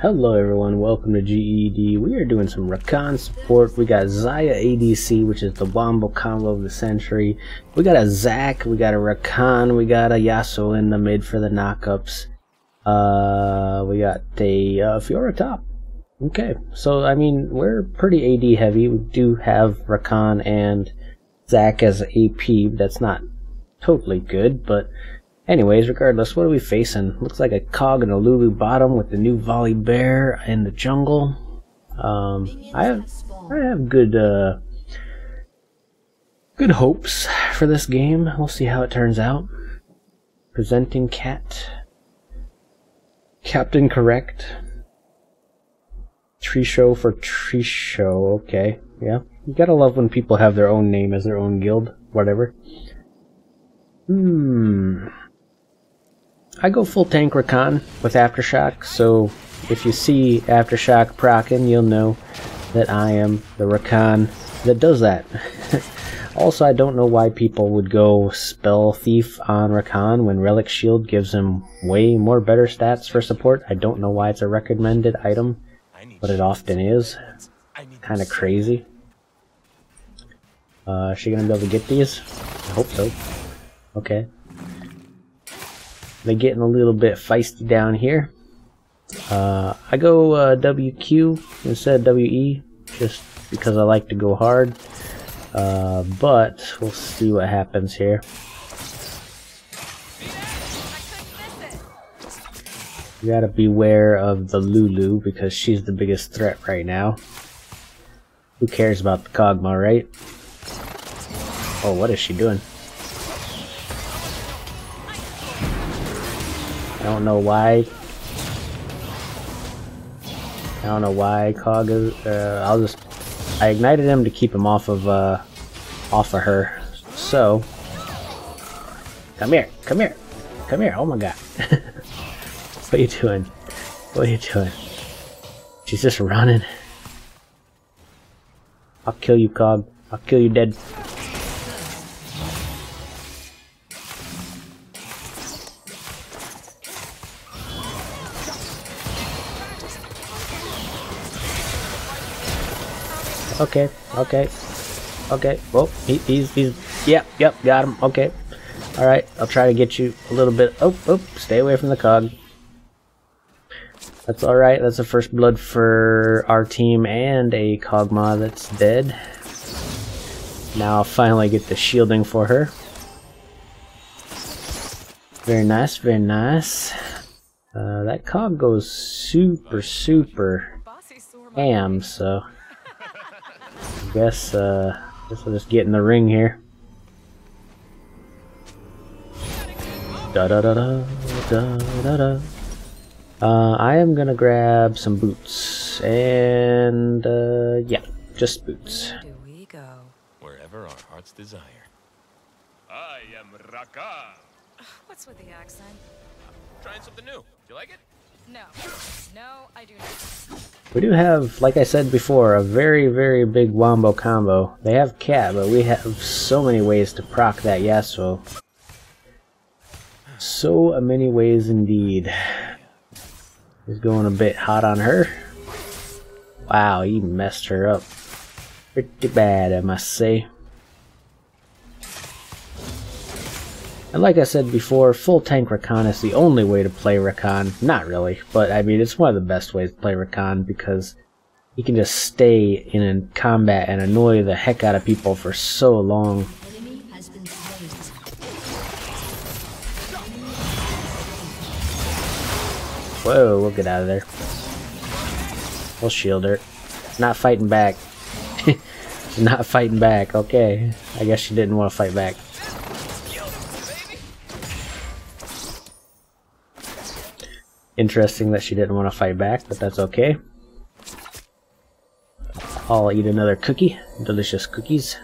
Hello everyone, welcome to GED. We are doing some Rakan support. We got Xayah ADC, which is the Wombo combo of the century. We got a Zac, we got a Rakan, we got a Yasuo in the mid for the knockups. We got a Fiora top. Okay, so I mean, we're pretty AD heavy. We do have Rakan and Zac as AP. That's not totally good, but anyways, regardless, what are we facing? Looks like a Cog and a Lulu bottom with the new Volley Bear in the jungle. I have good hopes for this game. We'll see how it turns out. Presenting Cat, Captain Correct, Trisho for Trisho. Okay, yeah, you gotta love when people have their own name as their own guild, whatever. I go full tank Rakan with Aftershock, so if you see Aftershock proccing, you'll know that I am the Rakan that does that. Also, I don't know why people would go Spell Thief on Rakan when Relic Shield gives him way more better stats for support. I don't know why it's a recommended item, but it often is. Kinda crazy. Is she gonna be able to get these? I hope so. Okay. They're getting a little bit feisty down here. I go WQ instead of WE just because I like to go hard. But we'll see what happens here. You gotta beware of the Lulu because she's the biggest threat right now. Who cares about the Kog'Maw, right? Oh, what is she doing? I don't know why Cog is, I ignited him to keep him off of her. So come here, oh my god. What are you doing? She's just running. I'll kill you, Cog. I'll kill you dead. Okay. Well, he's yep, got him. Okay. Alright, I'll try to get you a little bit. Oh, stay away from the Cog. That's alright, that's the first blood for our team and a Kog'Maw that's dead. Now I'll finally get the shielding for her. Very nice, very nice. That Cog goes super ham, so guess we'll just get in the ring here. I am gonna grab some boots and yeah, just boots. Here we go. Wherever our hearts desire. I am Rakan. What's with the accent? I'm trying something new. Do you like it? No, I do not. We do have, like I said before, a very, very big Wombo combo. They have Cat, but we have so many ways to proc that Yasuo. So many ways indeed. He's going a bit hot on her. Wow, he messed her up. Pretty bad, I must say. And like I said before, full tank Rakan is the only way to play Rakan. Not really, but I mean, it's one of the best ways to play Rakan because you can just stay in combat and annoy the heck out of people for so long. Whoa, we'll get out of there. We'll shield her. Not fighting back. She's not fighting back, okay. I guess she didn't want to fight back. Interesting that she didn't want to fight back, but that's okay. I'll eat another cookie. Delicious cookies.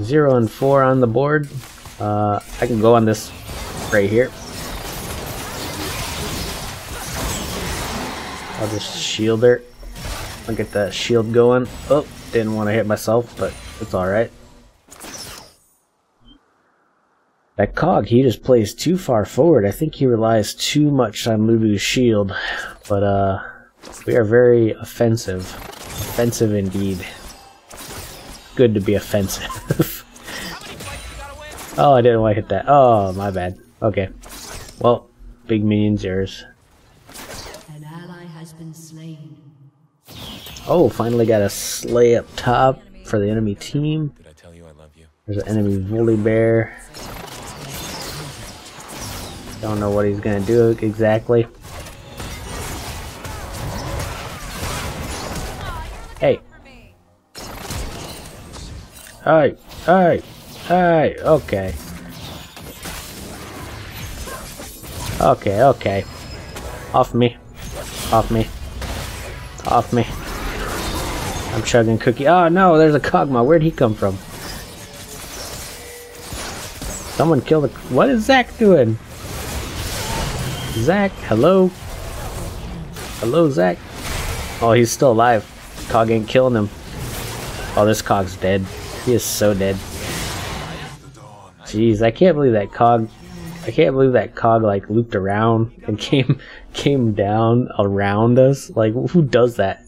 Zero and four on the board. I can go on this right here. I'll just shield her. I'll get that shield going. Oh, didn't want to hit myself, but it's alright. That Cog, he just plays too far forward. I think he relies too much on Lubu's shield, but we are very offensive. Offensive indeed. Good to be offensive. Oh, I didn't want to hit that. Oh, my bad. Okay. Well, big minion's yours. An ally has been slain. Oh, finally got a slay up top for the enemy team. Did I tell you I love you? There's an enemy Volibear. Don't know what he's gonna do exactly. Hey. Alright, alright, alright, okay. Okay, okay. Off me. Off me. Off me. I'm chugging cookie. Oh no, there's a Kog'Maw. Where'd he come from? Someone killed the... What is Zach doing? Zach, hello? Hello, Zach? Oh, he's still alive. Cog ain't killing him. Oh, this Cog's dead. He is so dead. Jeez, I can't believe that Cog... I can't believe that Cog, like, looped around and came down around us. Like, who does that?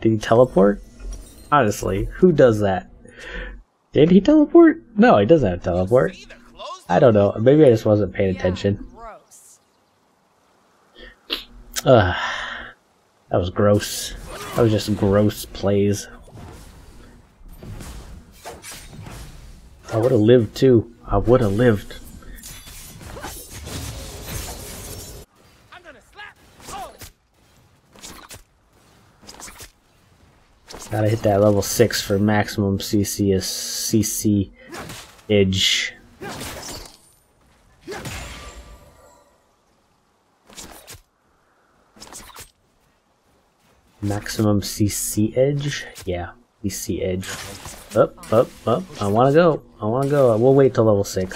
Did he teleport? Honestly, who does that? Did he teleport? No, he doesn't have to teleport. I don't know. Maybe I just wasn't paying attention. Ugh, that was gross. That was just gross plays. I would have lived too. I would have lived. I'm gonna slap. Oh. Gotta hit that level 6 for maximum CC edge. Maximum CC edge? Yeah, CC edge. Up, up, up. I wanna go. I wanna go. We'll wait till level 6.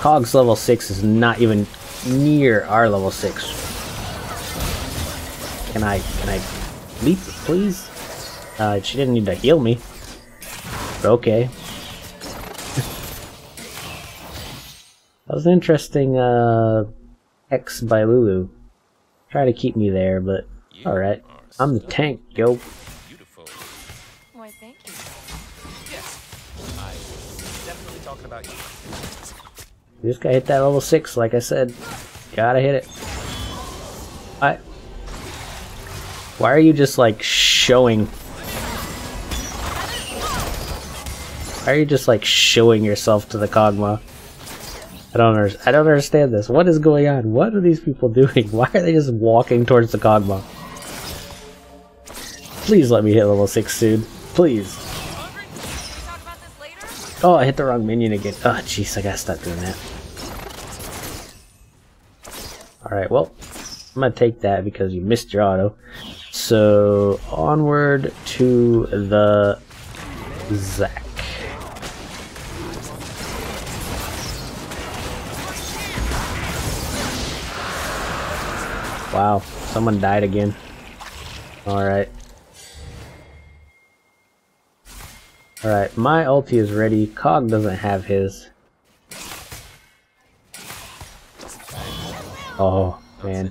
Cog's level 6 is not even near our level 6. Can I leap, please? She didn't need to heal me. But okay. That was an interesting, X by Lulu. Try to keep me there, but alright. I'm the tank, yo. Beautiful. Why, thank you. Yes. I was definitely talking about you. This guy hit that level 6, like I said. Gotta hit it. Why are you just, like, showing? Why are you just, like, showing yourself to the Kog'Maw? I don't understand this. What is going on? What are these people doing? Why are they just walking towards the Kog'Maw? Please let me hit level 6 soon. Please. Oh, I hit the wrong minion again. Oh, jeez, I gotta stop doing that. Alright, well, I'm gonna take that because you missed your auto. So, onward to the Zach. Wow, someone died again. Alright. Alright, my ulti is ready. Cog doesn't have his. Oh, man.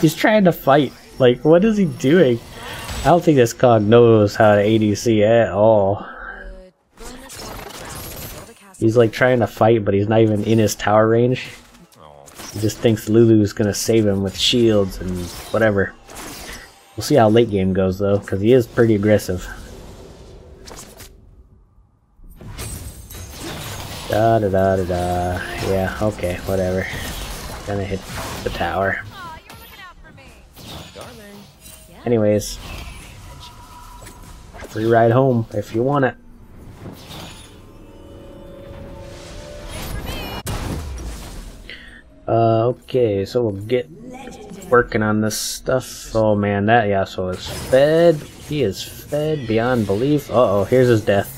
He's trying to fight. Like, what is he doing? I don't think this Cog knows how to ADC at all. He's like trying to fight, but he's not even in his tower range. He just thinks Lulu's gonna save him with shields and whatever. We'll see how late game goes though, because he is pretty aggressive. Da da da da da. Yeah, okay, whatever. Gonna hit the tower. Anyways, free ride home if you want it. Okay, so we'll get working on this stuff. Oh man, that Yasuo is fed. He is fed beyond belief. Uh-oh, here's his death.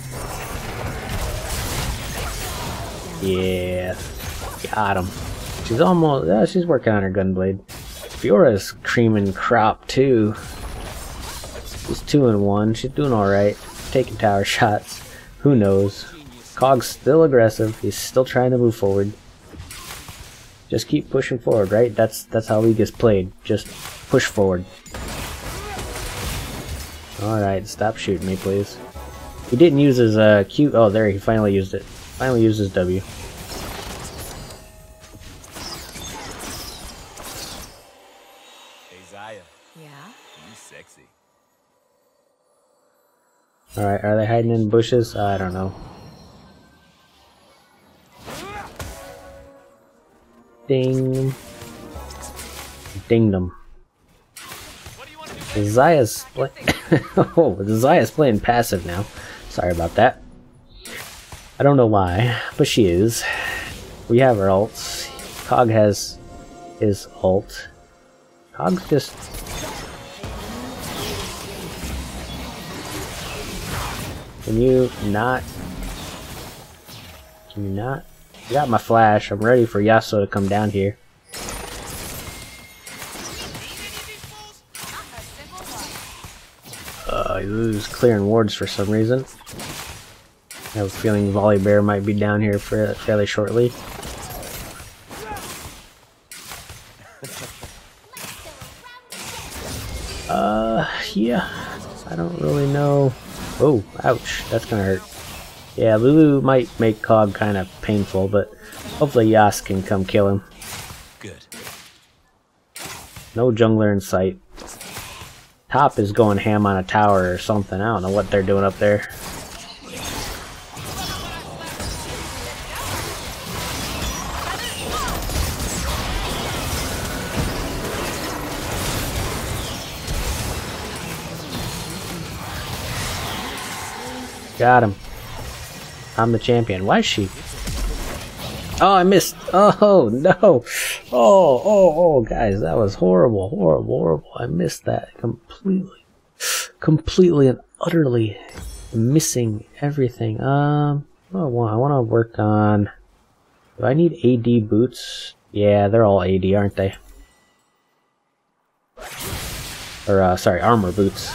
Yeah, got him. She's almost, she's working on her gunblade. Fiora's creaming crop too. She's 2-1. She's doing alright. Taking tower shots. Who knows? Cog's still aggressive. He's still trying to move forward. Just keep pushing forward, right? That's how League is played. Just push forward. Alright, stop shooting me, please. He didn't use his Q. Oh, there, he finally used it. Finally used his W. Hey, Zaya. Yeah? You sexy. Alright, are they hiding in bushes? I don't know. Ding. Dingdom. Zaya's play oh, Zaya's playing passive now. Sorry about that. I don't know why, but she is. We have our ults. Cog has his ult. Cog's just... Can you not? Can you not? I got my flash. I'm ready for Yasuo to come down here. He was clearing wards for some reason. I have a feeling Volibear might be down here fairly shortly. Yeah. I don't really know. Oh, ouch. That's gonna hurt. Yeah, Lulu might make Cog kind of painful, but hopefully Yas can come kill him. Good. No jungler in sight. Top is going ham on a tower or something. I don't know what they're doing up there. Got him. I'm the champion. Why is she? Oh, I missed. Oh, no. Oh, guys, that was horrible. I missed that completely and utterly, missing everything. I want to work on, do I need AD boots? Yeah, they're all AD, aren't they? Or, sorry, armor boots.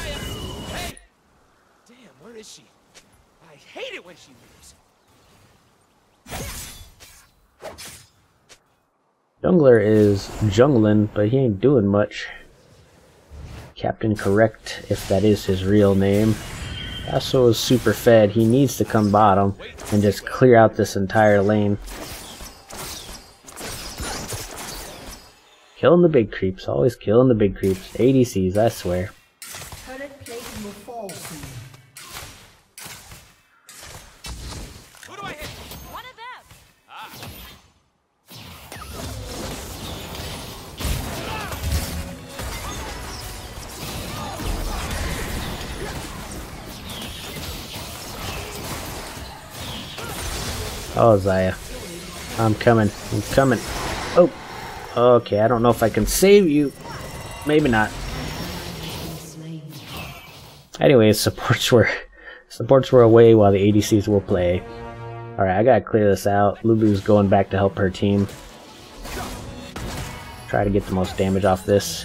Jungler is jungling, but he ain't doing much. Captain Correct, if that is his real name. Yasuo is super fed. He needs to come bottom and just clear out this entire lane. Killing the big creeps. Always killing the big creeps. ADCs, I swear. Oh, Zaya. I'm coming. Oh, okay. I don't know if I can save you. Maybe not. Anyways, supports were away while the ADCs will play. Alright, I gotta clear this out. Lulu's going back to help her team. Try to get the most damage off this.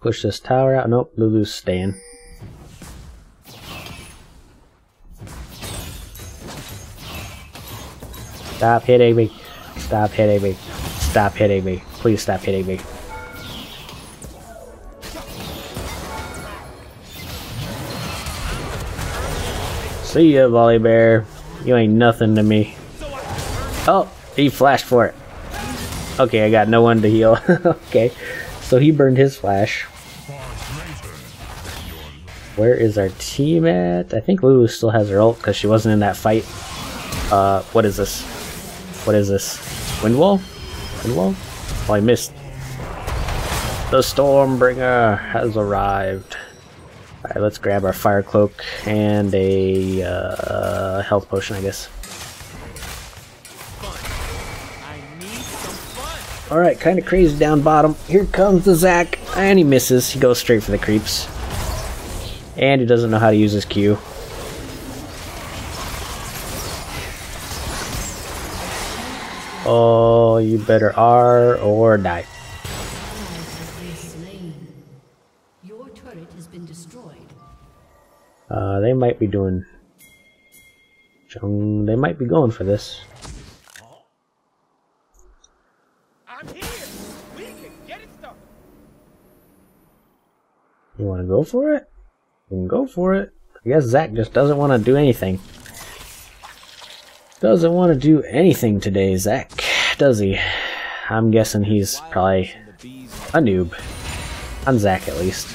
Push this tower out. Nope, Lulu's staying. Stop hitting me. Stop hitting me. Stop hitting me. Please stop hitting me. See ya, Volibear. You ain't nothing to me. Oh, he flashed for it. Okay, I got no one to heal. Okay, so he burned his flash. Where is our team at? I think Lulu still has her ult because she wasn't in that fight. What is this? What is this? Windwall? Windwall? Oh, I missed. The Stormbringer has arrived. Alright, let's grab our Fire Cloak and a health potion, I guess. Alright, kind of crazy down bottom. Here comes the Zac. And he misses. He goes straight for the creeps. And he doesn't know how to use his Q. Oh, you better R or die. They might be doing... They might be going for this. I'm here. We can get it started. You want to go for it? You can go for it. I guess Zach just doesn't want to do anything. Doesn't want to do anything today, Zach, does he? I'm guessing he's probably a noob. On Zach, at least.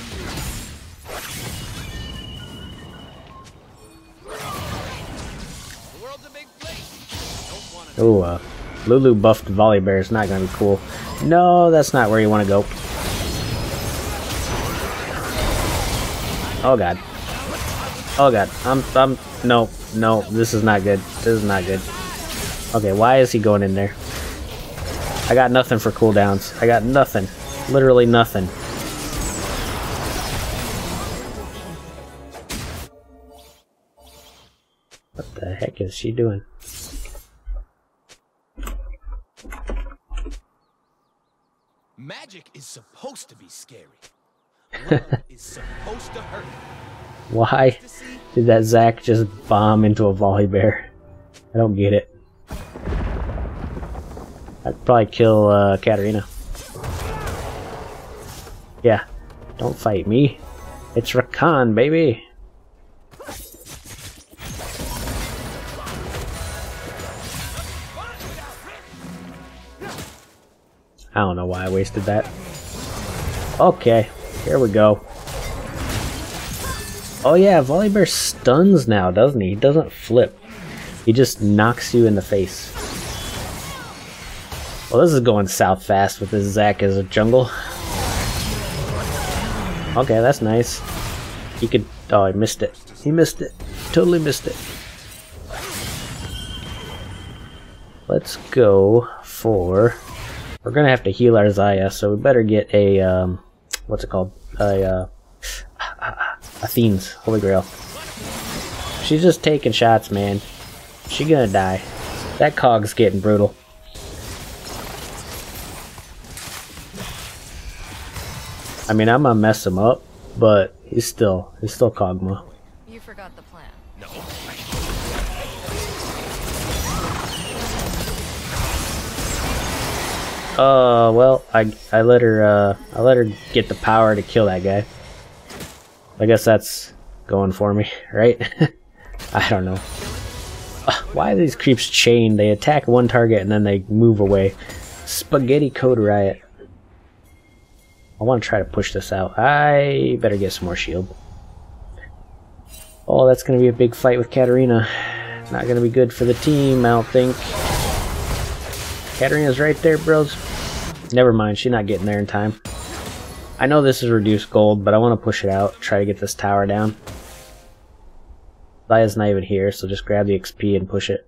Ooh, Lulu buffed Volley Bear is not going to be cool. No, that's not where you want to go. Oh god. Oh god. No, this is not good. This is not good. Okay, why is he going in there? I got nothing for cooldowns. I got nothing. Literally nothing. What the heck is she doing? Magic is supposed to be scary. Love is supposed to hurt. Why did that Zach just bomb into a Volley Bear? I don't get it. I'd probably kill Katarina. Yeah, don't fight me. It's Rakan, baby. I don't know why I wasted that. Okay, here we go. Oh yeah, Volley Bear stuns now, doesn't he? He doesn't flip. He just knocks you in the face. Well, this is going south fast with this Zach as a jungle. Okay, that's nice. He could... Oh, he missed it. He missed it. Totally missed it. Let's go for... We're gonna have to heal our Xayah, so we better get a, what's it called? Athene's Holy Grail. She's just taking shots, man. She gonna die. That Cog's getting brutal. I mean, I'm gonna mess him up, but he's still Kog'Maw. You forgot the plan. No. Well, I let her get the power to kill that guy. I guess that's going for me, right? I don't know. Why are these creeps chained? They attack one target and then they move away. Spaghetti Code Riot. I want to try to push this out. I better get some more shield. Oh, that's going to be a big fight with Katarina. Not going to be good for the team, I don't think. Katarina's right there, bros. Never mind, she's not getting there in time. I know this is reduced gold, but I want to push it out, try to get this tower down. Zaya's not even here, so just grab the XP and push it.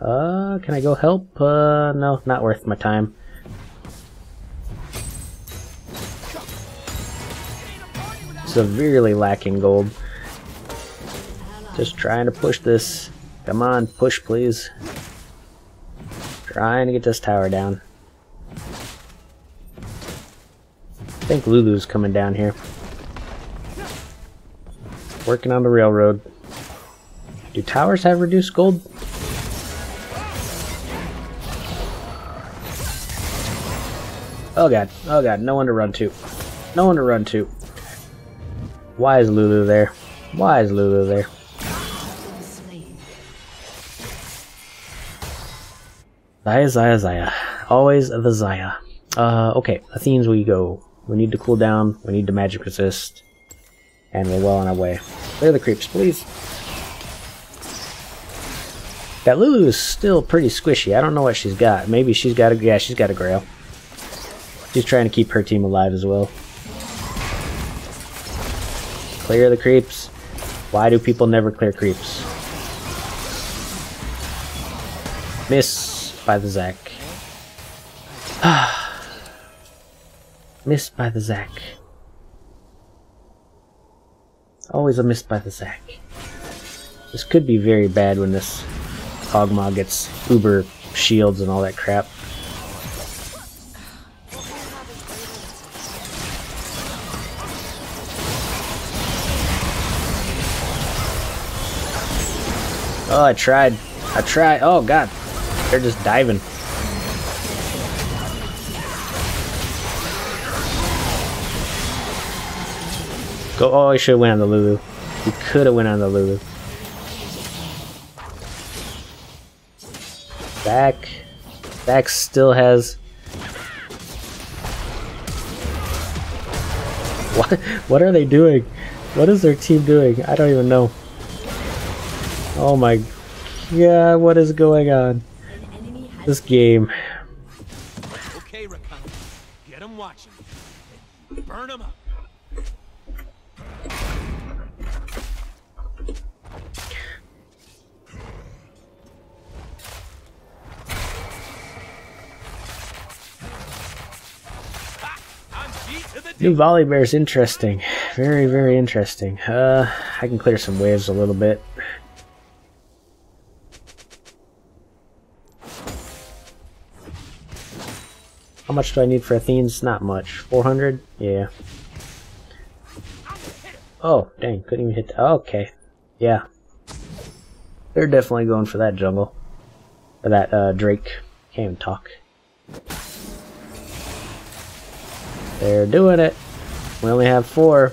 Can I go help? No, not worth my time. Severely lacking gold. Just trying to push this. Come on, push please. Trying to get this tower down. I think Lulu's coming down here. Working on the railroad. Do towers have reduced gold? Oh god, no one to run to. No one to run to. Why is Lulu there? Why is Lulu there? Xayah. Always the Xayah. Okay, Athene's we go. We need to cool down, we need to magic resist, and we're well on our way. Clear the creeps, please. That Lulu is still pretty squishy. I don't know what she's got. Maybe she's got a... Yeah, she's got a grail. She's trying to keep her team alive as well. Clear the creeps. Why do people never clear creeps? Miss by the Zach. Missed by the Zach. Always a miss by the Zach. This could be very bad when this Kog'Maw gets uber shields and all that crap. Oh, I tried. Oh god, they're just diving. Go. Oh, I should have went on the Lulu. We could have went on the Lulu. Back. Back still has. What are they doing? What is their team doing? I don't even know. Oh my god, what is going on? This game. Okay, Rakan. Get them watching. Burn them up. New volley bear is interesting. Very, very interesting. I can clear some waves a little bit. How much do I need for Athenes? Not much. 400? Yeah. Oh, dang. Couldn't even hit that. Okay. Yeah. They're definitely going for that jungle. Or that, Drake. Can't even talk. They're doing it. We only have 4.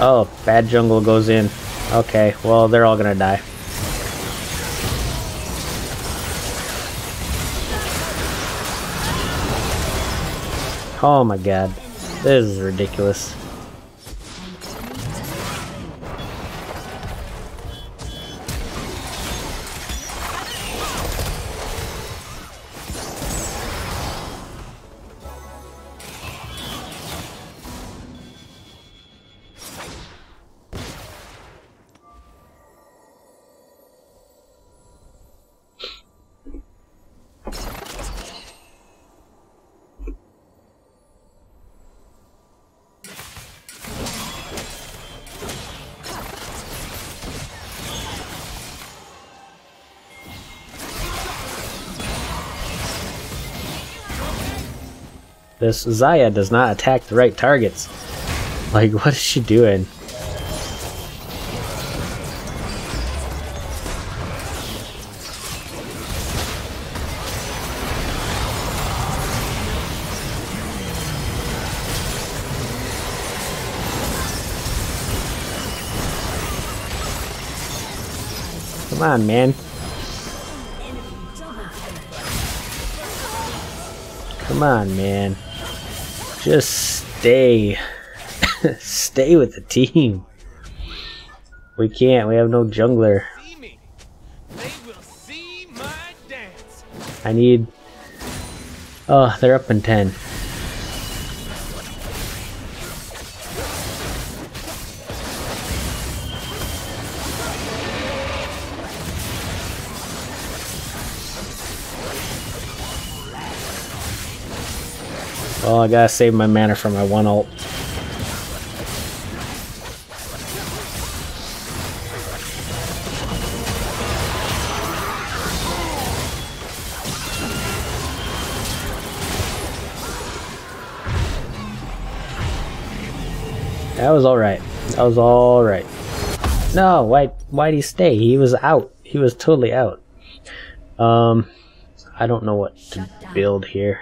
Oh, bad jungle goes in. Okay, well, they're all gonna die. Oh my god. This is ridiculous. This Zaya does not attack the right targets. Like, what is she doing? Come on, man. Come on, man. Just stay. Stay with the team. We can't. We have no jungler. They will see my dance. I need... Oh, they're up in 10. Oh, I gotta save my mana for my 1 ult. That was alright. That was alright. No, why'd he stay? He was out. He was totally out. I don't know what to build here.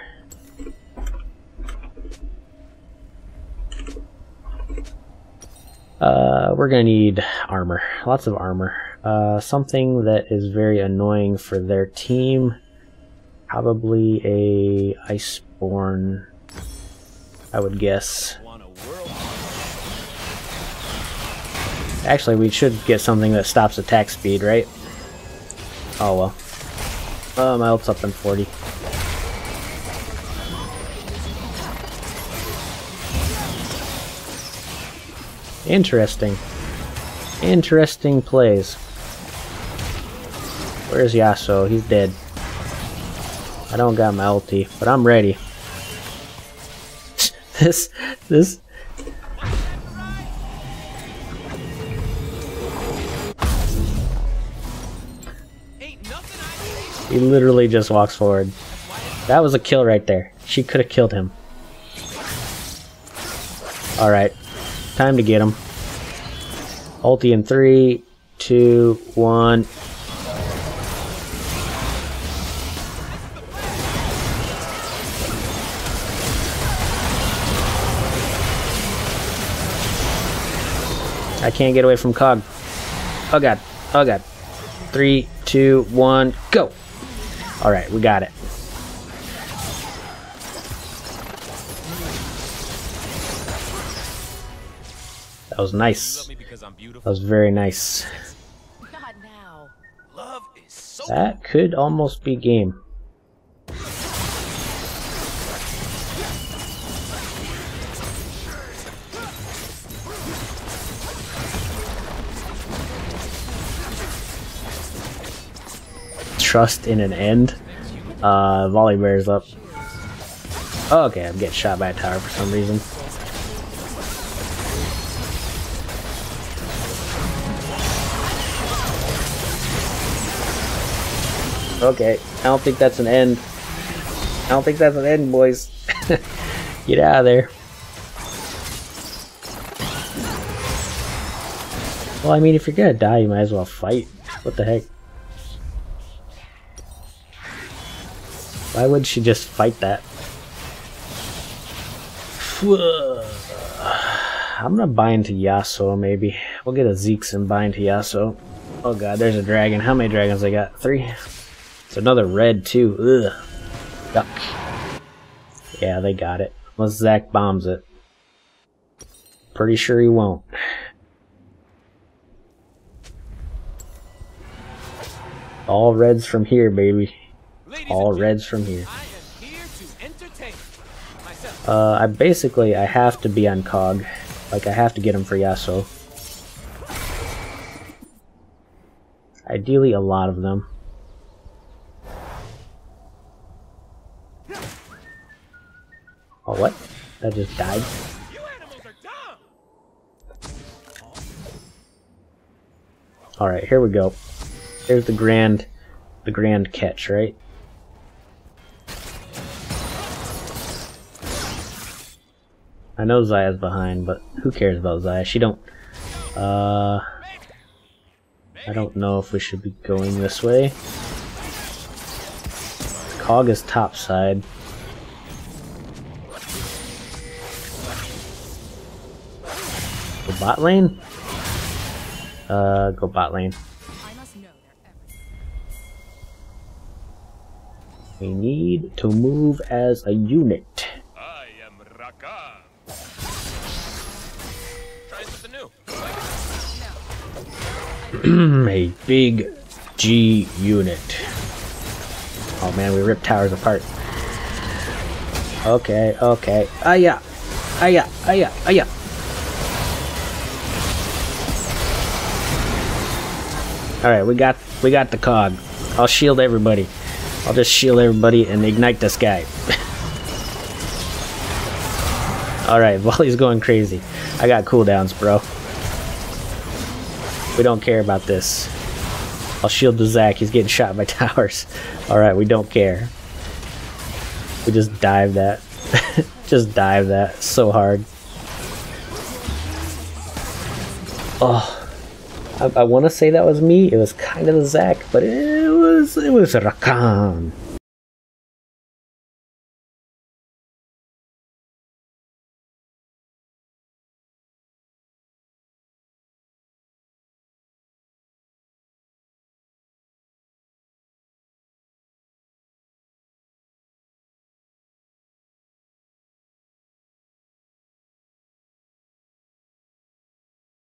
We're gonna need armor. Lots of armor. Something that is very annoying for their team. Probably a Iceborne, I would guess. Actually, we should get something that stops attack speed, right? Oh well. My ult's up in 40. Interesting. Interesting plays. Where's Yasuo? He's dead. I don't got my ulti, but I'm ready. This... He literally just walks forward. That was a kill right there. She could have killed him. Alright. Time to get him. Ulti in 3, 2, 1. I can't get away from Cog. Oh god. Oh god. 3, 2, 1, go! Alright, we got it. That was nice. That was very nice. That could almost be game. Trust in an end. Volley Bear's up. Oh, okay, I'm getting shot by a tower for some reason. Okay, I don't think that's an end. I don't think that's an end, boys. Get out of there. Well, I mean, if you're gonna die, you might as well fight. What the heck? Why would she just fight that? I'm gonna bind to Yasuo, maybe. We'll get a Zeke's and bind to Yasuo. Oh god, there's a dragon. How many dragons I got? 3? It's another red, too. Ugh. Yuck. Yeah, they got it. Unless Zach bombs it. Pretty sure he won't. All reds from here, baby. All reds from here. I basically have to be on Cog. Like I have to get him for Yasuo. Ideally a lot of them. Oh what? That just died. Alright, here we go. There's the grand catch, right? I know Zaya's behind, but who cares about Zaya? She don't... I don't know if we should be going this way. Cog is topside. Go bot lane? Go bot lane. We need to move as a unit. I am Rakan. A big G unit. Oh man, we ripped towers apart. Okay, okay. Aya! Aya! Aya! Aya! Alright, we got the Cog. I'll shield everybody. I'll just shield everybody and ignite this guy. Alright, Volley's going crazy. I got cooldowns, bro. We don't care about this. I'll shield the Zach. He's getting shot by towers. Alright, we don't care. We just dive that. Just dive that so hard. Oh, I want to say that was me. It was kind of the Zach, but it was Rakan.